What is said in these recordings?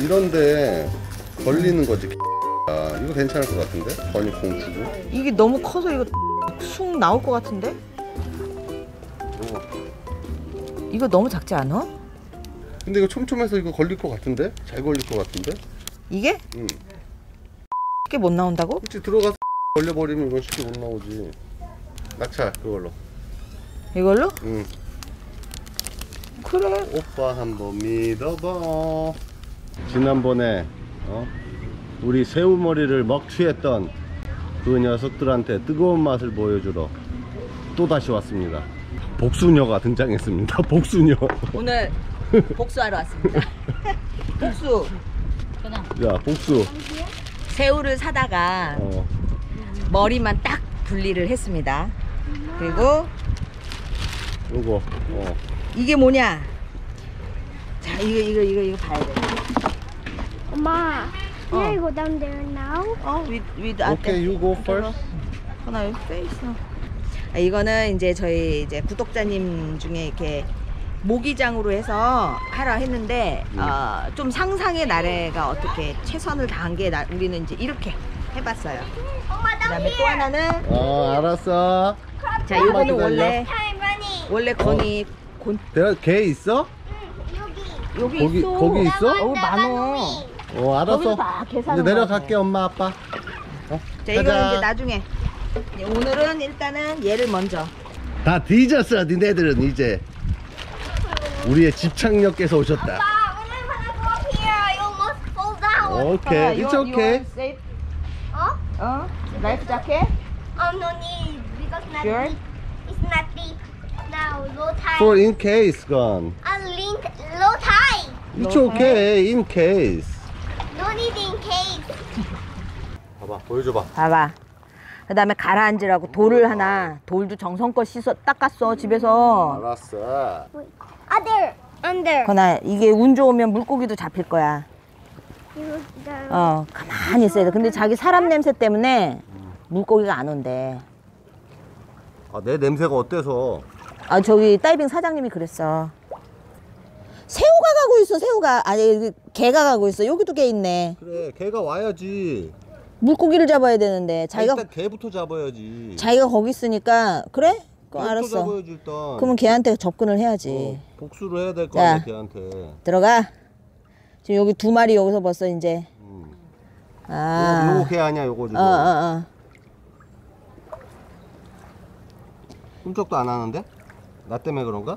이런데 걸리는 거지. 아, 이거 괜찮을 것 같은데? 번역 공 주고. 이게 너무 커서 이거 숭 나올 것 같은데? 이거 너무 작지 않아? 근데 이거 촘촘해서 이거 걸릴 것 같은데? 잘 걸릴 것 같은데? 이게? 응. 쉽게 못 나온다고? 그치, 들어가서 걸려버리면 이건 쉽게 못 나오지. 낙찰, 그걸로. 이걸로? 응. 그래. 오빠 한번 믿어봐. 지난번에 우리 새우머리를 먹튀했던 그 녀석들한테 뜨거운 맛을 보여주러 또다시 왔습니다. 복수녀가 등장했습니다. 복수녀. 오늘 복수하러 왔습니다. 복수. 야, 복수. 새우를 사다가 머리만 딱 분리를 했습니다. 그리고 요거. 이게 뭐냐? 자, 이거 봐야 돼. 엄마. Yeah, you go down there now. Oh, with okay, you go first. 하나 face. 아, 이거는 이제 저희 이제 구독자님 중에 이렇게 모기장으로 해서 하라 했는데 좀 상상의 나래가 어떻게 최선을 다한 게 우리는 이제 이렇게 해봤어요. 그다음에 또 하나는 알았어. 자, 이거는 원래 내가 개 있어? 응, 여기 있어. 거기 있어? 어, 많어. 오, 알았어. 이제 내려갈게, 엄마, 아빠. 자, 이거는 이제 나중에. 오늘은 일단은 얘를 먼저. 다 뒤졌어, 니네들은 이제. 우리의 집착력께서 오셨다. 아빠, 오늘 하나 here. You must fall down. Okay, it's okay. Life jacket? No need, because it's not deep. Now, low tide. For in case gone. Low tide. It's okay, in case. 봐봐, 보여줘봐. 봐봐. 그 다음에 가라앉으라고 돌을 하나, 돌도 정성껏 닦았어, 집에서. 알았어. 그러나 이게 운 좋으면 물고기도 잡힐 거야. 가만히 있어야 돼. 근데 자기 사람 냄새 때문에 물고기가 안 온대. 아, 내 냄새가 어때서? 아, 저기 다이빙 사장님이 그랬어. 새우가 가고 있어, 새우가. 아니, 개가 가고 있어. 여기도 개 있네. 그래, 개가 와야지. 물고기를 잡아야 되는데. 자기가 일단 개부터 잡아야지. 자기가 거기 있으니까. 그래? 그럼 알았어. 잡아야지, 일단. 그러면 개한테 접근을 해야지. 복수를 해야 될 거 아니야, 개한테. 들어가. 지금 여기 두 마리 여기서 벌써 이제. 아. 요거 개 아니야, 요거 지금. 꿈쩍도 안 하는데? 나 때문에 그런가?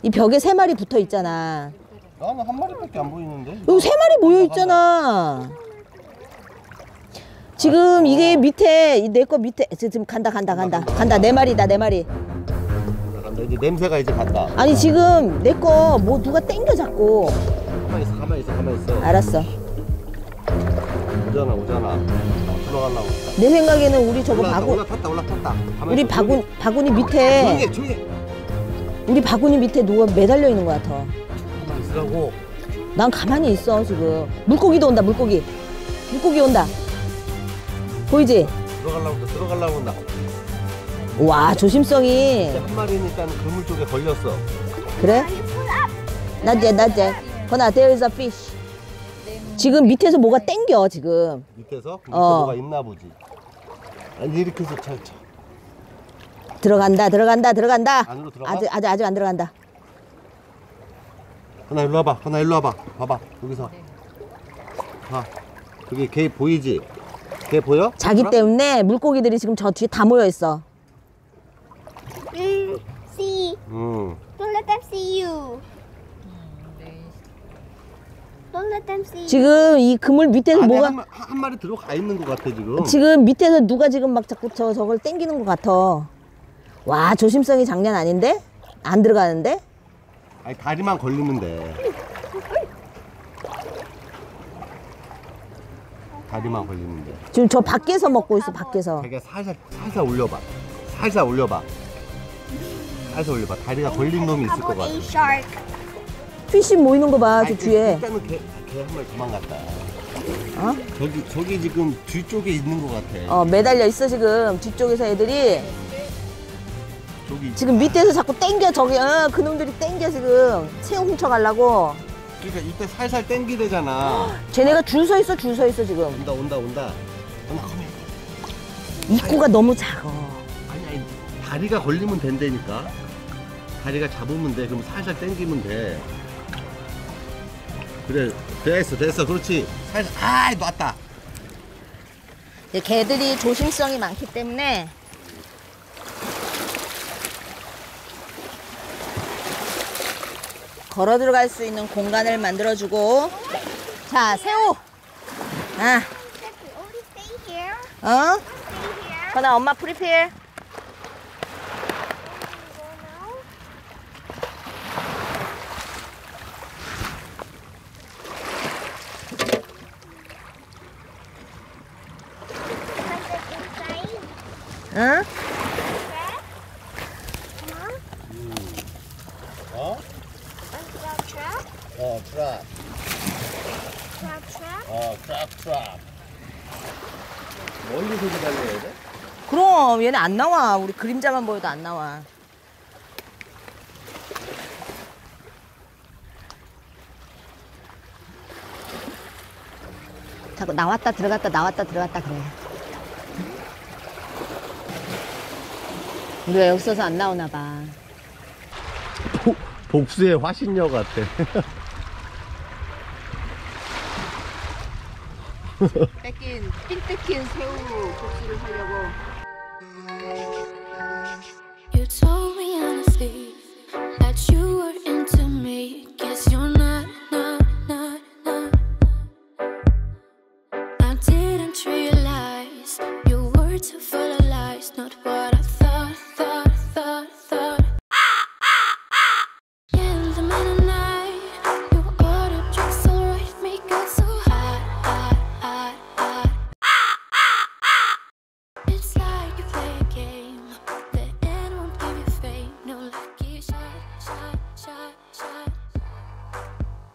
이 벽에 세 마리 붙어 있잖아. 나는 한 마리밖에 안 보이는데. 여기 세 마리 모여 있잖아. 지금 이게 밑에 내 거 밑에 지금 간다. 네 마리다, 네 마리. 간다. 이제 냄새가 이제 간다. 아니, 지금 내 거 뭐 누가 땡겨 잡고. 가만히 있어. 알았어. 오잖아. 들어가려고. 내 생각에는 우리 저거 바구니. 올라탔다. 우리 바구니 밑에. 조용히. 우리 바구니 밑에 누가 매달려 있는 것 같아. 가만히 있으라고. 난 가만히 있어, 지금. 물고기도 온다, 물고기. 물고기 온다. 보이지? 들어가려고 온다. 와, 조심성이. 한 마리니까 그물 쪽에 걸렸어. 그래? 낮에. 건아, there is a fish. 지금 밑에서 뭐가 땡겨, 지금. 밑에서? 뭐가 있나 보지. 아니, 이렇게 해서 찰쳐. 들어간다. 안으로 들어가? 아직 안 들어간다. 하나 일로 와봐. 봐봐, 여기서. 봐. 여기 개 보이지? 개 보여? 자기 그럼? 때문에 물고기들이 지금 저 뒤에 다 모여 있어. See. Don't let them see you. Don't let them see you. 지금 이 그물 밑에서 뭐가 한 마리 들어가 있는 것 같아, 지금. 지금 밑에서 누가 지금 막 자꾸 저걸 당기는 것 같아. 와, 조심성이 장난 아닌데? 안 들어가는데? 아니, 다리만 걸리는데. 지금 저 밖에서 먹고 있어, 밖에서. 자기가 살살 올려봐. 다리가 걸린 놈이 있을 것 같아. 피쉬 모이는 거 봐, 저 뒤에. 일단은 개 한 마리 도망갔다. 어? 저기 지금 뒤쪽에 있는 것 같아. 매달려 있어, 지금. 뒤쪽에서 애들이. 지금 밑에서 자꾸 땡겨, 저기. 그놈들이 땡겨, 지금. 새우 훔쳐가려고. 그러니까 이때 살살 땡기대잖아. 쟤네가 줄 서 있어, 줄 서 있어 지금. 온다, 온다, 온다. 엄마 가만. 입구가 아니, 너무 작아. 아니, 아니, 다리가 걸리면 된다니까. 다리가 잡으면 돼. 그럼 살살 땡기면 돼. 그래, 됐어, 됐어. 그렇지. 살살, 아, 놨다. 개들이 조심성이 많기 때문에. 걸어 들어갈 수 있는 공간을 만들어주고. 자, 새우. 아. 어? 그나 엄마 프리필. 응? 어? 어, 트랍. 어, 트랍. 멀리서 기다려야 돼? 그럼 얘는 안 나와. 우리 그림자만 보여도 안 나와. 자꾸 나왔다 들어갔다 나왔다 들어갔다 그래. 우리가 여기 서서 안 나오나 봐. 복수의 화신녀 같아. 뺏긴, 삥뜯긴 새우 복수를 하려고. You told me honestly that you were into me. Guess you're not, not. I didn't realize you were too full of lies. Not what I thought. In the middle of the night, you ordered drinks, alright, make it so hot. It's like you play a game, the end won't give you fame. No lucky shot.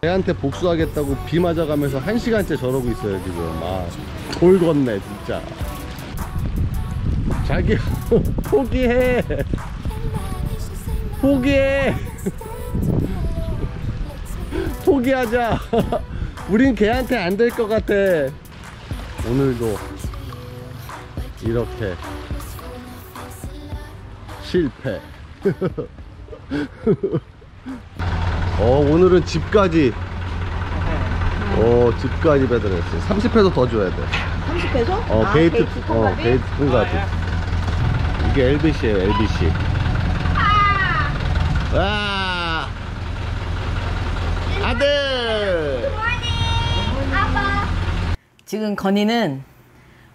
애한테 복수하겠다고 비 맞아가면서 1시간째 저러고 있어요 지금. 아, 돌 걷네 진짜. 자기야, 포기해. 포기해. 포기하자. 우린 걔한테 안 될 것 같아. 오늘도 이렇게 실패. 오늘은 집까지. 집까지 배달했어요. 30회도 더 줘야 돼. 30회도? 게이트 통과지. 이게 LBC예요, LBC. 와! 아들! 아빠! 지금 건이는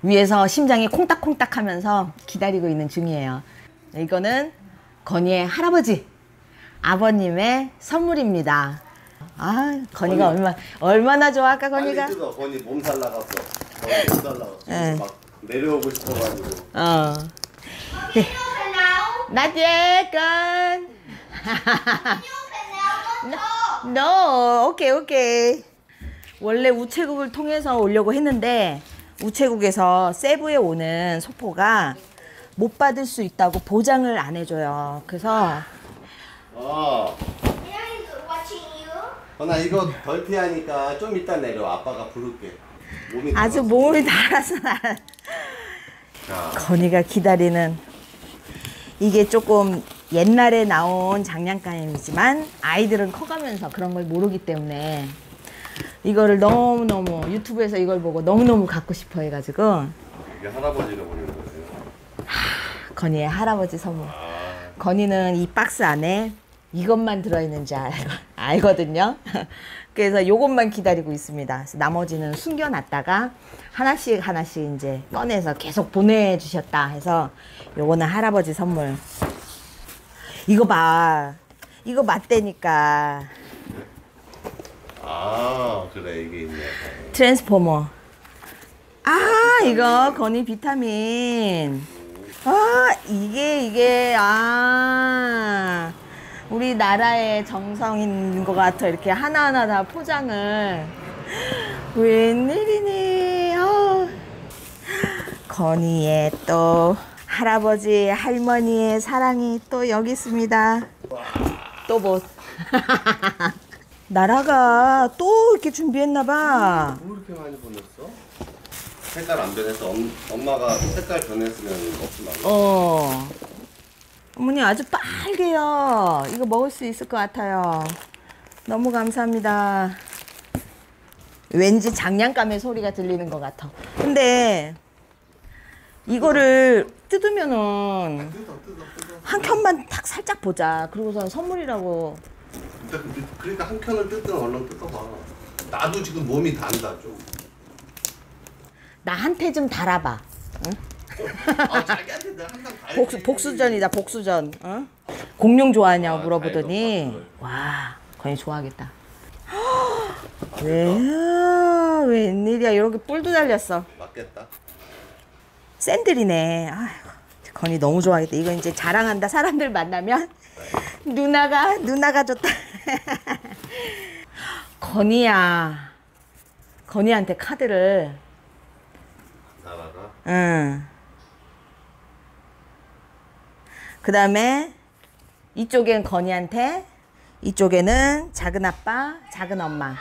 위에서 심장이 콩닥콩닥 하면서 기다리고 있는 중이에요. 이거는 건이의 할아버지, 아버님의 선물입니다. 아, 건이가 얼마나 좋아, 아까 건이가? 빨리 뜯어, 건이 몸살 나갔어. 네. 막 내려오고 싶어가지고. 네. 나제 건. No, 오케이. 원래 우체국을 통해서 오려고 했는데 우체국에서 세부에 오는 소포가 못 받을 수 있다고 보장을 안 해줘요. 그래서. 건아, 이거 덜 피하니까 좀 이따 내려. 아빠가 부를게. 몸이 아주 몸이 달아서. 건이가 기다리는, 이게 조금 옛날에 나온 장난감이지만 아이들은 커가면서 그런 걸 모르기 때문에 이거를 너무너무, 유튜브에서 이걸 보고 너무너무 갖고 싶어 해가지고. 이게 할아버지가 보내는 거예요? 건이의 할아버지 선물. 건이는 이 박스 안에 이것만 들어있는지 알거든요. 그래서 요것만 기다리고 있습니다. 그래서 나머지는 숨겨놨다가 하나씩 이제 꺼내서 계속 보내주셨다 해서 요거는 할아버지 선물. 이거 봐, 이거 맞대니까. 아, 그래, 이게 있네. 트랜스포머. 아, 이거 건이 비타민. 아, 이게 아, 우리 나라의 정성인 것 같아. 이렇게 하나하나 다 포장을. 웬일이니. 건이의 또 할아버지 할머니의 사랑이 또 여기 있습니다. 또 뭐. 나라가 또 이렇게 준비했나봐. 뭐 이렇게 많이 보냈어? 색깔 안 변해서 엄마가 색깔 변했으면 없지 말고. 어. 어머니 아주 빨개요. 이거 먹을 수 있을 것 같아요. 너무 감사합니다. 왠지 장난감의 소리가 들리는 것 같아. 근데 이거를 뜯으면은 한 켠만 딱 살짝 보자. 그러고선 선물이라고. 그러니까 한 켠을 뜯든 얼른 뜯어봐. 나도 지금 몸이 단다 좀. 나한테 좀 달아봐. 응? 아, 자기한테 내가 항상 달지. 복수전이다 복수전. 어? 공룡 좋아하냐고 물어보더니 와 거의 좋아하겠다. 왜야 웬일이야 이렇게 뿔도 달렸어. 맞겠다. 샌들이네. 아이고, 건이 너무 좋아하겠다. 이거 이제 자랑한다. 사람들 만나면 누나가 줬다. 건이한테 카드를. 나라가. 응. 그 다음에 이쪽엔 건이한테, 이쪽에는 작은 아빠, 작은 엄마.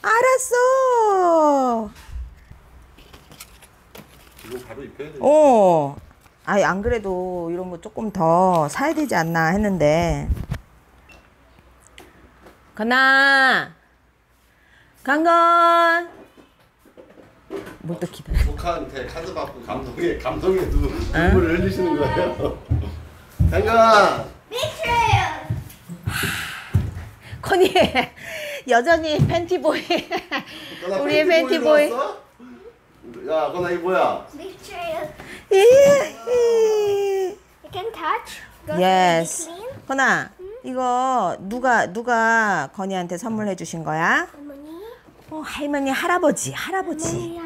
알았어. 이거 바로 입혀야 돼. 어. 아니 안 그래도 이런 거 조금 더 사야 되지 않나 했는데. 건아, 강건. 뭘 또 기다려? 조카한테 카드 받고 감동에 눈물을 흘리시는 거예요. 강건. 미쳐요. 건이 여전히 팬티보이. 우리의 팬티보이. 야, 건아 이거 뭐야? 미쳐요. You can touch. Yes. 건아, 이거 누가 건이한테 선물해 주신 거야? 할머니. 어, 할머니, 할아버지. 할아버지.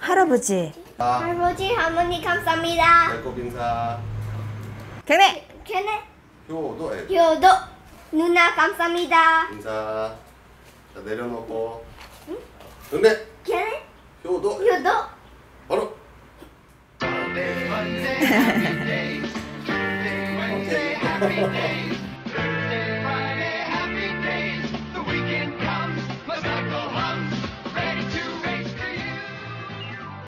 할아버지, 할머니 감사합니다. 배꼽 인사. 걔네. 효도. 누나 감사합니다. 인사. 자, 내려놓고. 응? 근데. 걔네. 효도. 바로. Okay.